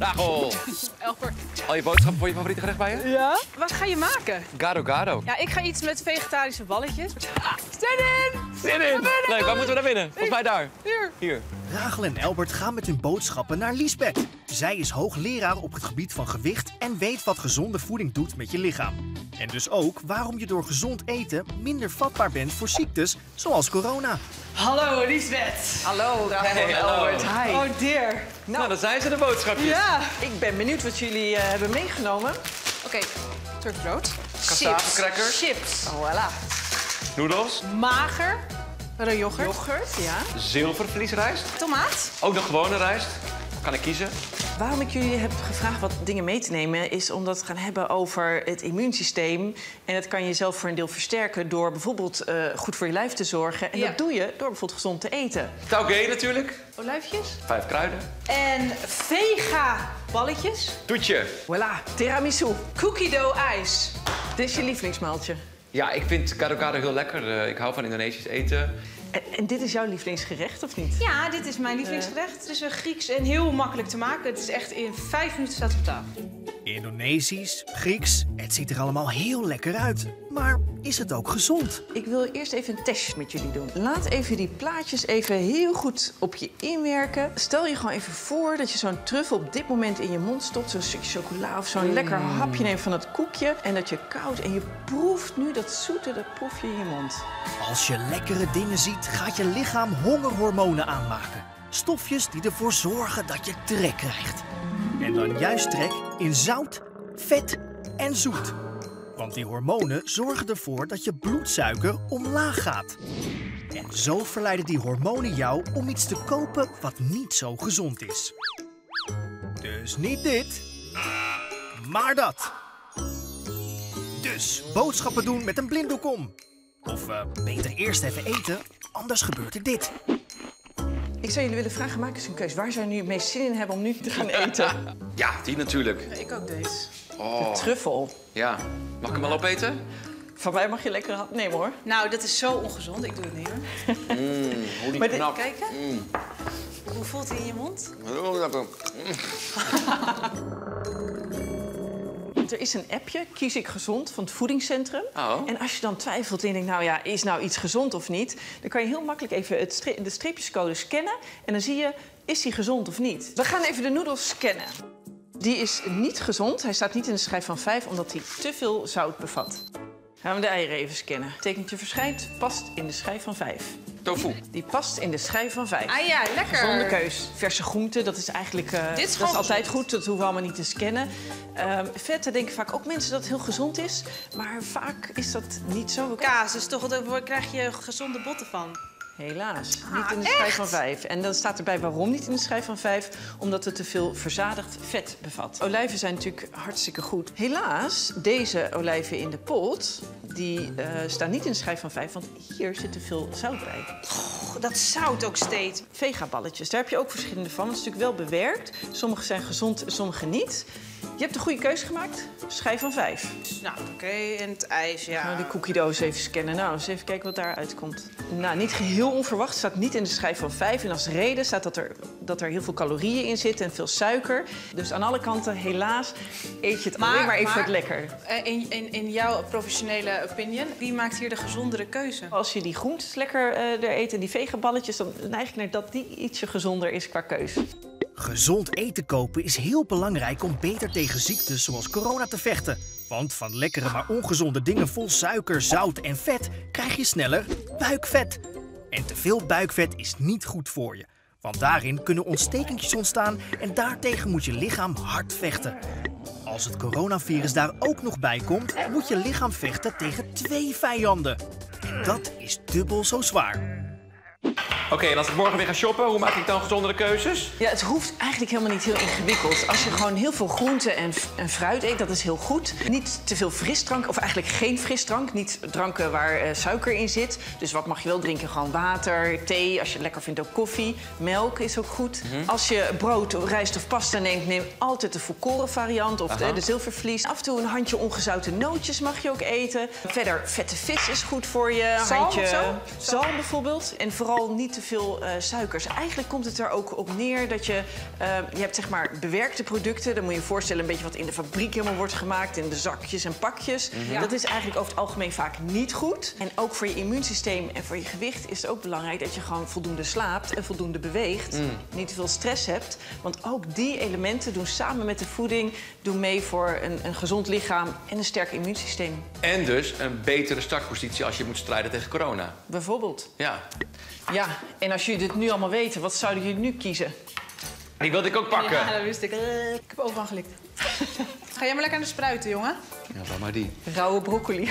Rachel! Albert. Al je boodschappen voor je favoriete gerecht bij je? Ja. Wat ga je maken? Gado gado. Ja, ik ga iets met vegetarische balletjes. Ah, zin in! Zin in! Leuk, waar moeten we naar binnen? Volgens mij daar. Hier. Rachel en Albert gaan met hun boodschappen naar Liesbeth. Zij is hoogleraar op het gebied van gewicht en weet wat gezonde voeding doet met je lichaam. En dus ook waarom je door gezond eten minder vatbaar bent voor ziektes zoals corona. Hallo Liesbeth. Hallo Rachel en Albert. Hi. Oh dear. Nou, dan zijn ze de boodschapjes. Ja, ik ben benieuwd wat jullie hebben meegenomen. Oké, turkbrood. Kastavencrackers. Chips. Voilà. Noedels. Mager. Yoghurt. Yoghurt, ja. Zilvervliesrijst. Tomaat. Ook de gewone rijst. Kan ik kiezen. Waarom ik jullie heb gevraagd wat dingen mee te nemen, is omdat we het gaan hebben over het immuunsysteem. En dat kan je zelf voor een deel versterken door bijvoorbeeld goed voor je lijf te zorgen. En dat doe je door bijvoorbeeld gezond te eten. Taugé natuurlijk. Olijfjes. 5 kruiden. En vega balletjes. Toetje. Voilà. Tiramisu. Cookie dough ijs. Dit is je lievelingsmaaltje. Ja, ik vind gado gado heel lekker. Ik hou van Indonesisch eten. En dit is jouw lievelingsgerecht, of niet? Ja, dit is mijn lievelingsgerecht. Het is een Grieks en heel makkelijk te maken. Het is echt in 5 minuten staat op tafel. Indonesisch, Grieks, het ziet er allemaal heel lekker uit. Maar is het ook gezond? Ik wil eerst even een testje met jullie doen. Laat even die plaatjes even heel goed op je inwerken. Stel je gewoon even voor dat je zo'n truffel op dit moment in je mond stopt. Zo'n stukje chocola of zo'n lekker hapje neemt van het koekje. En dat je koud en je proeft nu dat zoete, dat proef je in je mond. Als je lekkere dingen ziet, gaat je lichaam hongerhormonen aanmaken. Stofjes die ervoor zorgen dat je trek krijgt. En dan juist trek in zout, vet en zoet. Want die hormonen zorgen ervoor dat je bloedsuiker omlaag gaat. En zo verleiden die hormonen jou om iets te kopen wat niet zo gezond is. Dus niet dit, maar dat. Dus boodschappen doen met een blinddoek om. Of beter eerst even eten, anders gebeurt er dit. Ik zou jullie willen vragen, maak eens een keus. Waar zou je nu het meest zin in hebben om nu te gaan eten? Ja, die natuurlijk. Ik ook deze. Oh. De truffel. Ja. Mag ik hem al opeten? Van mij mag je lekker hap nemen, hoor. Nou, dat is zo ongezond. Ik doe het niet, hoor. Hoe die knap. Kijken. Hoe voelt hij in je mond? Heel lekker. Er is een appje, Kies ik Gezond, van het voedingscentrum. Oh. En als je dan twijfelt en denkt, nou ja, is nou iets gezond of niet? Dan kan je heel makkelijk even de streepjescode scannen. En dan zie je, is die gezond of niet? We gaan even de noedels scannen. Die is niet gezond. Hij staat niet in de schijf van 5, omdat hij te veel zout bevat. Gaan we de eieren even scannen. Tekentje verschijnt, past in de schijf van 5. Tofu. Die past in de schijf van 5. Ah ja, lekker. Gezonde keus. Verse groenten, dat is eigenlijk dat is altijd goed. Dat hoeven we allemaal niet te scannen. Vet, daar denken vaak ook mensen dat het heel gezond is. Maar vaak is dat niet zo. Kaas, dus toch, daar krijg je gezonde botten van. Helaas, niet in de schijf van 5. En dan staat erbij waarom niet in de schijf van 5. Omdat het te veel verzadigd vet bevat. Olijven zijn natuurlijk hartstikke goed. Helaas, deze olijven in de pot, die staan niet in de schijf van 5. Want hier zit te veel zout bij. Oh, dat zout ook steeds. Vegaballetjes, daar heb je ook verschillende van. Dat is natuurlijk wel bewerkt. Sommige zijn gezond, sommige niet. Je hebt de goede keuze gemaakt. Schijf van 5. Nou, oké. En het ijs, ja. Nou, die cookie doos even scannen. Nou, eens even kijken wat daaruit komt. Nou, niet geheel onverwacht. Staat niet in de schijf van 5. En als reden staat dat er heel veel calorieën in zitten en veel suiker. Dus aan alle kanten, helaas, eet je het alleen maar even voor het lekker. In jouw professionele opinion, wie maakt hier de gezondere keuze? Als je die groentes lekker er eet en die vegaballetjes, dan neig ik naar dat die ietsje gezonder is qua keuze. Gezond eten kopen is heel belangrijk om beter tegen ziektes zoals corona te vechten. Want van lekkere maar ongezonde dingen vol suiker, zout en vet krijg je sneller buikvet. En te veel buikvet is niet goed voor je. Want daarin kunnen ontstekentjes ontstaan en daartegen moet je lichaam hard vechten. Als het coronavirus daar ook nog bij komt, moet je lichaam vechten tegen 2 vijanden. En dat is dubbel zo zwaar. Oké, en als ik morgen weer ga shoppen, hoe maak ik dan gezondere keuzes? Ja, het hoeft eigenlijk helemaal niet heel ingewikkeld. Als je gewoon heel veel groenten en fruit eet, dat is heel goed. Niet te veel frisdrank, of eigenlijk geen frisdrank. Niet dranken waar suiker in zit. Dus wat mag je wel drinken? Gewoon water, thee, als je het lekker vindt ook koffie. Melk is ook goed. Als je brood, rijst of pasta neemt, neem altijd de volkoren variant of de zilvervlies. Af en toe een handje ongezouten nootjes mag je ook eten. Verder, vette vis is goed voor je. Zalm bijvoorbeeld. En vooral niet te veel suikers. Eigenlijk komt het er ook op neer dat je... je hebt zeg maar bewerkte producten. Dan moet je je voorstellen een beetje wat in de fabriek helemaal wordt gemaakt. In de zakjes en pakjes. Mm-hmm. Ja. Dat is eigenlijk over het algemeen vaak niet goed. En ook voor je immuunsysteem en voor je gewicht is het ook belangrijk... dat je gewoon voldoende slaapt en voldoende beweegt. Mm. Niet te veel stress hebt. Want ook die elementen doen samen met de voeding... doen mee voor een gezond lichaam en een sterk immuunsysteem. En dus een betere startpositie als je moet strijden tegen corona. Bijvoorbeeld. Ja. Ja, en als jullie dit nu allemaal weten, wat zouden jullie nu kiezen? Die wilde ik ook pakken. Ja, dat wist ik. Ik heb overal gelikt. Ga jij maar lekker aan de spruiten, jongen. Ja, dan maar die. Rauwe broccoli.